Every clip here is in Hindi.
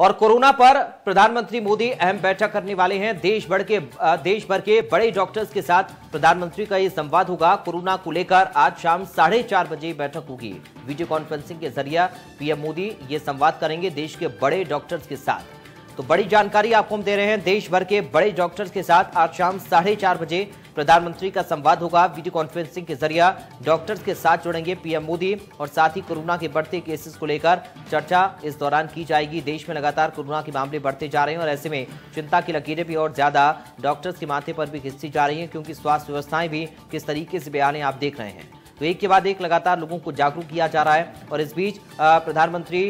और कोरोना पर प्रधानमंत्री मोदी अहम बैठक करने वाले हैं। देश भर के बड़े डॉक्टर्स के साथ प्रधानमंत्री का ये संवाद होगा। कोरोना को लेकर आज शाम 4:30 बजे बैठक होगी। वीडियो कॉन्फ्रेंसिंग के जरिए पीएम मोदी ये संवाद करेंगे देश के बड़े डॉक्टर्स के साथ। तो बड़ी जानकारी आपको हम दे रहे हैं, देश भर के बड़े डॉक्टर्स के साथ आज शाम 4:30 बजे प्रधानमंत्री का संवाद होगा। वीडियो कॉन्फ्रेंसिंग के जरिए डॉक्टर्स के साथ जुड़ेंगे पीएम मोदी और साथ ही कोरोना के बढ़ते केसेस को लेकर चर्चा इस दौरान की जाएगी। देश में लगातार कोरोना के मामले बढ़ते जा रहे हैं और ऐसे में चिंता की लकीरें भी और ज्यादा डॉक्टर्स के माथे पर भी खिंचती जा रही है, क्योंकि स्वास्थ्य व्यवस्थाएं भी किस तरीके से बयान आप देख रहे हैं। तो एक के बाद एक लगातार लोगों को जागरूक किया जा रहा है और इस बीच प्रधानमंत्री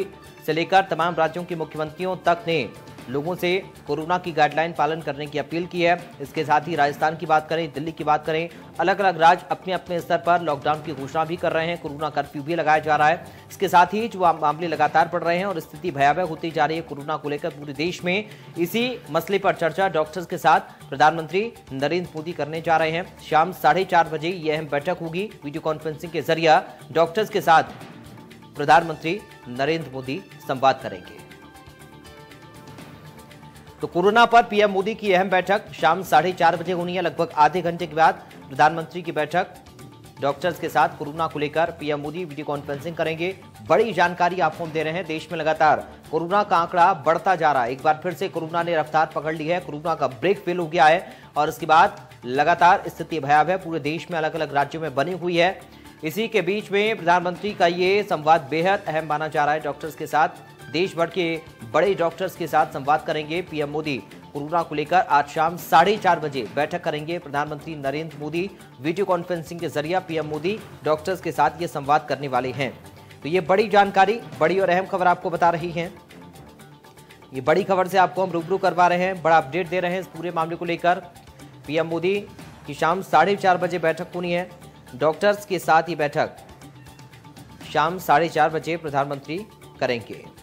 से लेकर तमाम राज्यों के मुख्यमंत्रियों तक ने लोगों से कोरोना की गाइडलाइन पालन करने की अपील की है। इसके साथ ही राजस्थान की बात करें, दिल्ली की बात करें, अलग अलग राज्य अपने अपने स्तर पर लॉकडाउन की घोषणा भी कर रहे हैं। कोरोना कर्फ्यू भी लगाया जा रहा है। इसके साथ ही जो मामले लगातार बढ़ रहे हैं और स्थिति भयावह होती जा रही है कोरोना को लेकर पूरे देश में, इसी मसले पर चर्चा डॉक्टर्स के साथ प्रधानमंत्री नरेंद्र मोदी करने जा रहे हैं। शाम 4:30 बजे यह अहम बैठक होगी। वीडियो कॉन्फ्रेंसिंग के जरिए डॉक्टर्स के साथ प्रधानमंत्री नरेंद्र मोदी संवाद करेंगे। तो कोरोना पर पीएम मोदी की अहम बैठक शाम 4:30 बजे होनी है। लगभग आधे घंटे के बाद प्रधानमंत्री की बैठक डॉक्टर्स के साथ कोरोना को लेकर पीएम मोदी वीडियो कॉन्फ्रेंसिंग करेंगे। बड़ी जानकारी आपको हम दे रहे हैं, देश में लगातार कोरोना का आंकड़ा बढ़ता जा रहा है। एक बार फिर से कोरोना ने रफ्तार पकड़ ली है, कोरोना का ब्रेक फेल हो गया है और इसके बाद लगातार स्थिति भयावह पूरे देश में अलग अलग राज्यों में बनी हुई है। इसी के बीच में प्रधानमंत्री का ये संवाद बेहद अहम माना जा रहा है। डॉक्टर्स के साथ देश भर के बड़े डॉक्टर्स के साथ संवाद करेंगे पीएम मोदी। कोरोना को लेकर आज शाम 4:30 बजे बैठक करेंगे प्रधानमंत्री नरेंद्र मोदी। वीडियो कॉन्फ्रेंसिंग के जरिए पीएम मोदी डॉक्टर्स के साथ ये संवाद करने वाले हैं। तो ये बड़ी जानकारी, बड़ी और अहम खबर आपको बता रही है। ये बड़ी खबर से आपको हम रूबरू करवा रहे हैं, बड़ा अपडेट दे रहे हैं इस पूरे मामले को लेकर। पीएम मोदी की शाम 4:30 बजे बैठक होनी है। डॉक्टर्स के साथ ये बैठक शाम 4:30 बजे प्रधानमंत्री करेंगे।